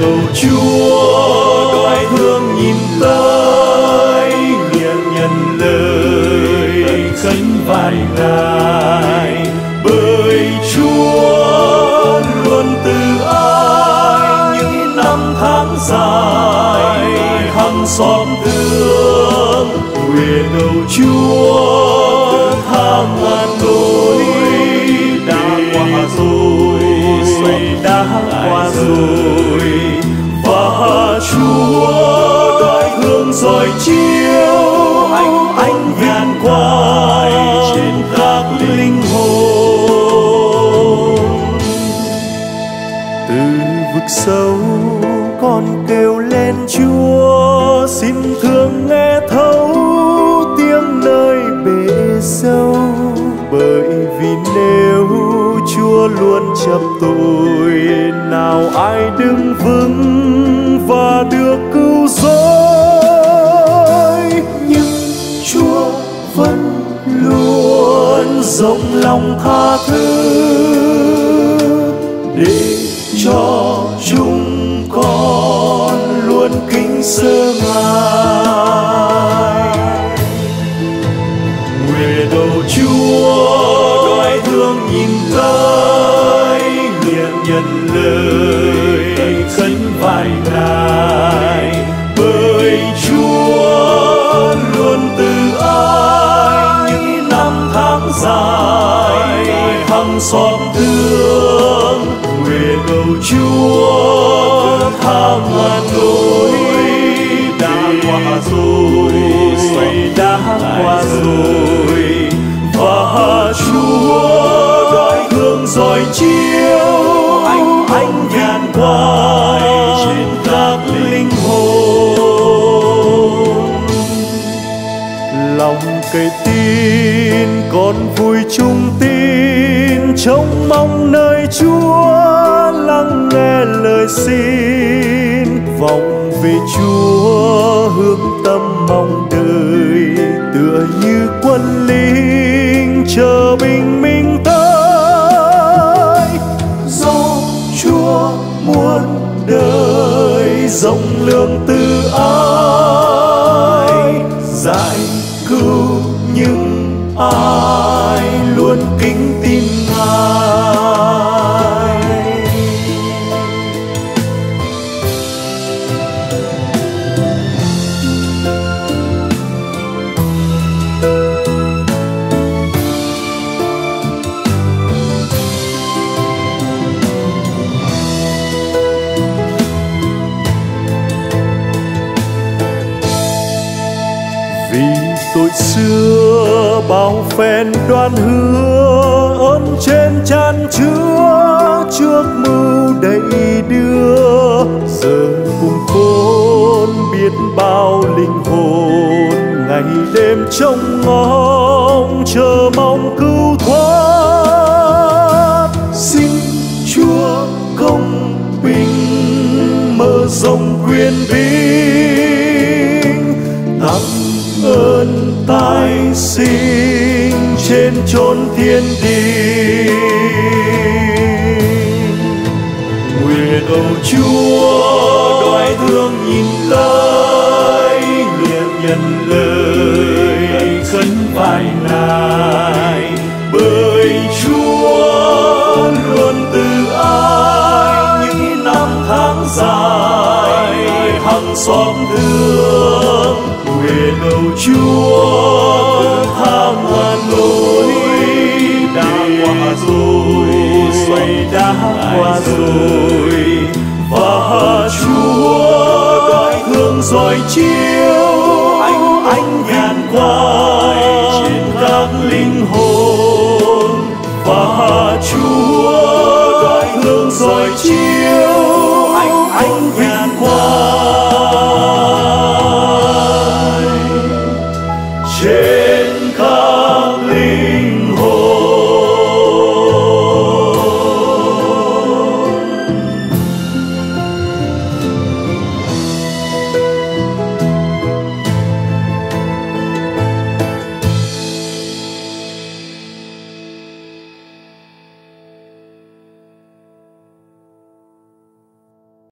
cầu Chúa đoái thương nhìn tới, liền nhận lời khấn vài ngày. Bởi Chúa luôn từ ái những năm tháng dài hằng xóm thương, nguyện cầu Chúa tha muôn nỗi đã qua rồi, đã qua rồi. Và Chúa đoái thương soi chiếu ánh vạn quái trên các linh hồn. Từ vực sâu con kêu lên Chúa, xin thương nghe thấu tiếng nơi bể sâu. Bởi vì nếu Chúa luôn chấp tôi, nào ai đứng vững và được cứu rỗi. Nhưng Chúa vẫn luôn rộng lòng tha thứ, để cho chúng con luôn kính sợ Ngài. Nguyện cầu Chúa đoái thương nhìn tới, liền nhận lời khấn vài ngày. Bởi Chúa luôn từ ái những năm tháng dài hằng xóm thương, nguyện cầu Chúa tha muôn nỗi đã qua rồi, đã qua rồi. Và Chúa đoái thương soi chiếu ánh vạn quái trên các linh hồn. Lòng cây tin con vui chung tin, trông mong nơi Chúa lắng nghe lời xin. Vọng về Chúa hướng tâm mong đợi, tựa như quân lính chờ bình minh tới. Do Chúa muôn đời rộng lượng từ ái, giải cứu những ai luôn kính tin Ngài. Tội xưa bao phen đoan hứa, ơn trên chan chứa trước mưu đầy đưa. Giờ cùng khôn biết bao linh hồn, ngày đêm trông ngóng chờ mong cứu thoát. Xin Chúa công bình mở rộng quyền bính, tặng ơn tái sinh trên chốn thiên đình. Nguyện cầu Chúa đoái thương nhìn tới, liền nhận lời khấn vài ngày. Bởi Chúa luôn từ ái những năm tháng dài hằng xóm thương, nguyện cầu Chúa tha muôn nỗi đã qua rồi, đã qua rồi. Và Chúa đoái thương soi chiếu ánh vạn quái trên các linh hồn. Và Chúa đoái thương soi chiếu ánh vạn quái. Yeah.